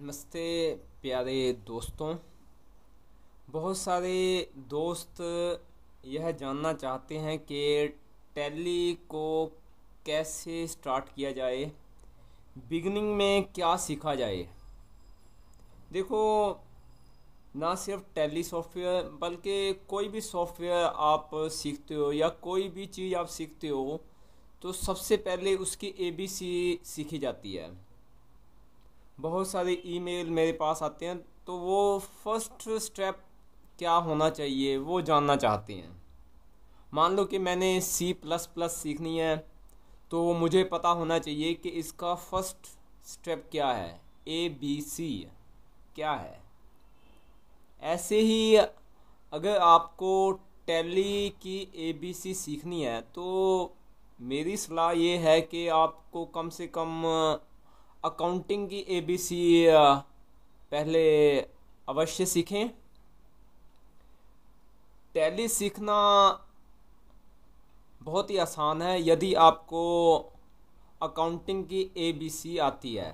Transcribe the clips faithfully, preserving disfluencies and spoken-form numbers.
नमस्ते प्यारे दोस्तों, बहुत सारे दोस्त यह जानना चाहते हैं कि टैली को कैसे स्टार्ट किया जाए, बिगिनिंग में क्या सीखा जाए। देखो, ना सिर्फ टैली सॉफ्टवेयर बल्कि कोई भी सॉफ्टवेयर आप सीखते हो या कोई भी चीज़ आप सीखते हो तो सबसे पहले उसकी ए बी सी सीखी जाती है। बहुत सारे ईमेल मेरे पास आते हैं तो वो फर्स्ट स्टेप क्या होना चाहिए वो जानना चाहते हैं। मान लो कि मैंने सी प्लस प्लस सीखनी है तो मुझे पता होना चाहिए कि इसका फर्स्ट स्टेप क्या है, ए बी सी क्या है। ऐसे ही अगर आपको टैली की ए बी सी सीखनी है तो मेरी सलाह ये है कि आपको कम से कम अकाउंटिंग की ए बी सी पहले अवश्य सीखें। टैली सीखना बहुत ही आसान है यदि आपको अकाउंटिंग की ए बी सी आती है।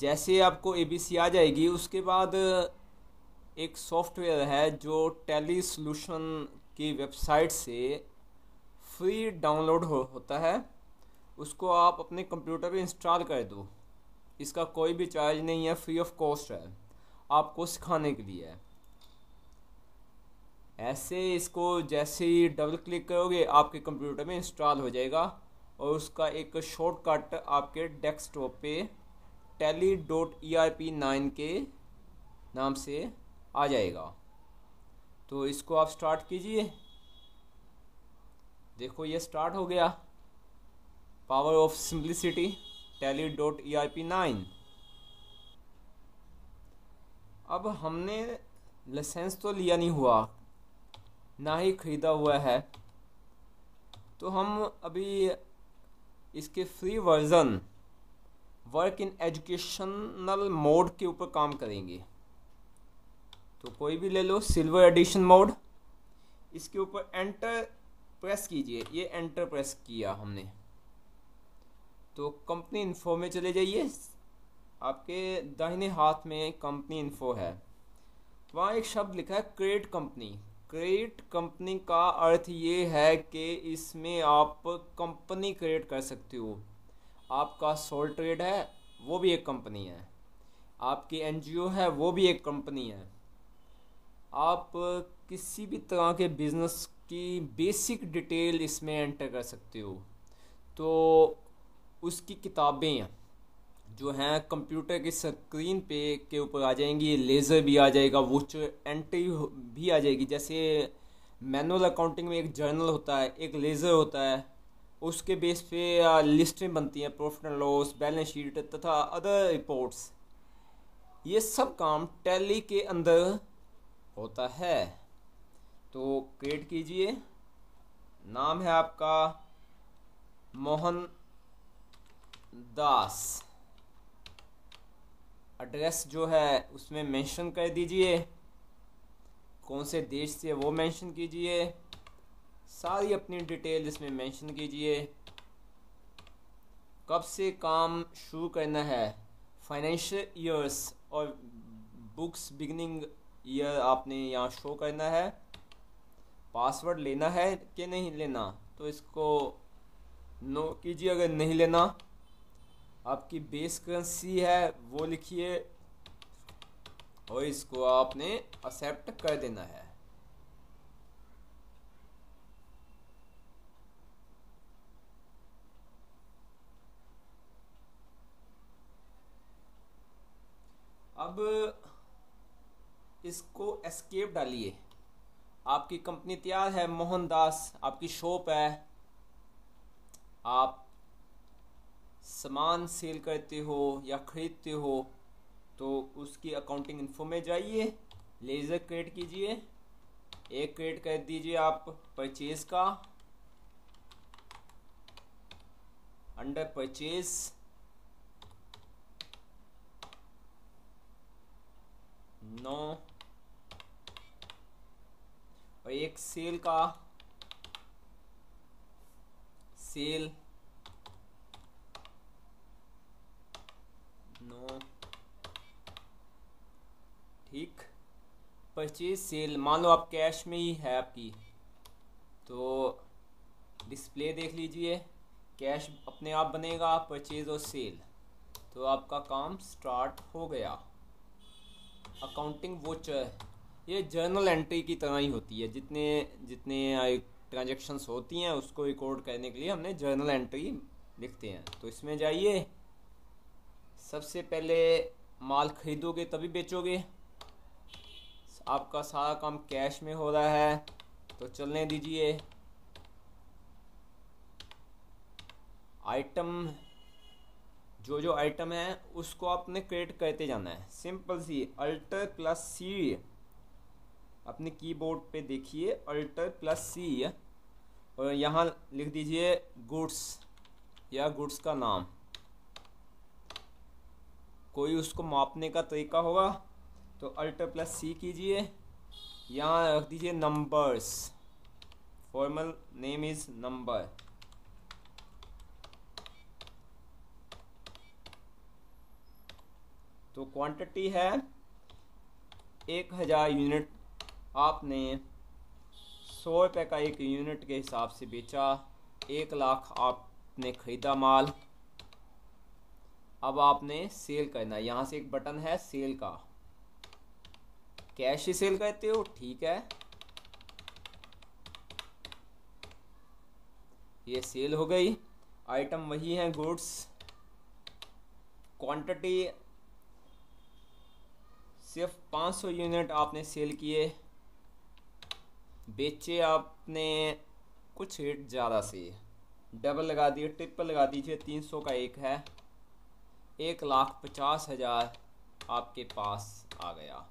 जैसे आपको ए बी सी आ जाएगी, उसके बाद एक सॉफ्टवेयर है जो टैली सॉल्यूशन की वेबसाइट से फ्री डाउनलोड हो, होता है। उसको आप अपने कंप्यूटर पे इंस्टॉल कर दो, इसका कोई भी चार्ज नहीं है, फ्री ऑफ कॉस्ट है, आपको सिखाने के लिए। ऐसे इसको जैसे ही डबल क्लिक करोगे आपके कंप्यूटर में इंस्टॉल हो जाएगा और उसका एक शॉर्टकट आपके डेस्कटॉप पे Tally dot E R P nine के नाम से आ जाएगा। तो इसको आप स्टार्ट कीजिए। देखो, ये स्टार्ट हो गया, power of simplicity Tally dot E R P nine. अब हमने लाइसेंस तो लिया नहीं हुआ, ना ही ख़रीदा हुआ है, तो हम अभी इसके free version work in educational mode के ऊपर काम करेंगे। तो कोई भी ले लो, सिल्वर एडिशन मोड। इसके ऊपर एंटर प्रेस कीजिए। ये एंटर प्रेस किया हमने तो कंपनी इन्फो में चले जाइए। आपके दाहिने हाथ में कंपनी इन्फो है, वहाँ एक शब्द लिखा है क्रिएट कंपनी। क्रिएट कंपनी का अर्थ ये है कि इसमें आप कंपनी क्रिएट कर सकते हो। आपका सोल ट्रेड है वो भी एक कंपनी है, आपकी एन जी ओ है वो भी एक कंपनी है। आप किसी भी तरह के बिज़नेस की बेसिक डिटेल इसमें एंटर कर सकते हो। तो उसकी किताबें जो हैं कंप्यूटर की स्क्रीन पे के ऊपर आ जाएंगी, लेज़र भी आ जाएगा, वोचर एंट्री भी आ जाएगी। जैसे मैनुअल अकाउंटिंग में एक जर्नल होता है, एक लेज़र होता है, उसके बेस पे लिस्टें बनती हैं, profit and loss, balance sheet तथा अदर रिपोर्ट्स। ये सब काम टैली के अंदर होता है। तो क्रिएट कीजिए। नाम है आपका मोहन दास। एड्रेस जो है उसमें मेंशन कर दीजिए, कौन से देश से वो मेंशन कीजिए, सारी अपनी डिटेल इसमें मेंशन कीजिए। कब से काम शुरू करना है, फाइनेंशियल ईयर्स और बुक्स बिगिनिंग यह आपने यहाँ शो करना है। पासवर्ड लेना है कि नहीं लेना, तो इसको नो कीजिए अगर नहीं लेना। आपकी बेस करेंसी है वो लिखिए और इसको आपने एक्सेप्ट कर देना है। अब इसको एस्केप डालिए। आपकी कंपनी तैयार है, मोहनदास आपकी शॉप है, आप सामान सेल करते हो या ख़रीदते हो, तो उसकी अकाउंटिंग इन्फो में जाइए, लेज़र क्रिएट कीजिए, एक क्रिएट कर दीजिए आप परचेज़ का। अंडर परचेज़ नौ और एक सेल का, सेल नो ठीक परचेज सेल, मान लो आप कैश में ही है आपकी, तो डिस्प्ले देख लीजिए, कैश अपने आप बनेगा, परचेज और सेल, तो आपका काम स्टार्ट हो गया। अकाउंटिंग वोचर ये जर्नल एंट्री की तरह ही होती है, जितने जितने ट्रांजैक्शंस होती हैं उसको रिकॉर्ड करने के लिए हमने जर्नल एंट्री लिखते हैं। तो इसमें जाइए, सबसे पहले माल खरीदोगे तभी बेचोगे, आपका सारा काम कैश में हो रहा है तो चलने दीजिए। आइटम, जो जो आइटम है उसको आपने क्रिएट करते जाना है, simple C alter plus C, अपने कीबोर्ड पे देखिए अल्टर प्लस सी और यहाँ लिख दीजिए गुड्स या गुड्स का नाम, कोई उसको मापने का तरीका होगा, तो अल्टर प्लस सी कीजिए, यहाँ रख दीजिए numbers, formal name is number, तो क्वांटिटी है एक हज़ार यूनिट, आपने सौ रुपये का एक यूनिट के हिसाब से बेचा, एक लाख आपने ख़रीदा माल। अब आपने सेल करना है, यहाँ से एक बटन है सेल का, कैश ही सेल करते हो ठीक है, ये सेल हो गई, आइटम वही है गुड्स, क्वांटिटी सिर्फ पाँच सौ यूनिट आपने सेल किए, बेचे आपने कुछ रेट ज़्यादा से, डबल लगा दिए, ट्रिपल लगा दीजिए, तीन सौ का एक है, एक लाख पचास हज़ार आपके पास आ गया।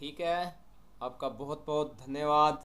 ठीक है, आपका बहुत बहुत धन्यवाद।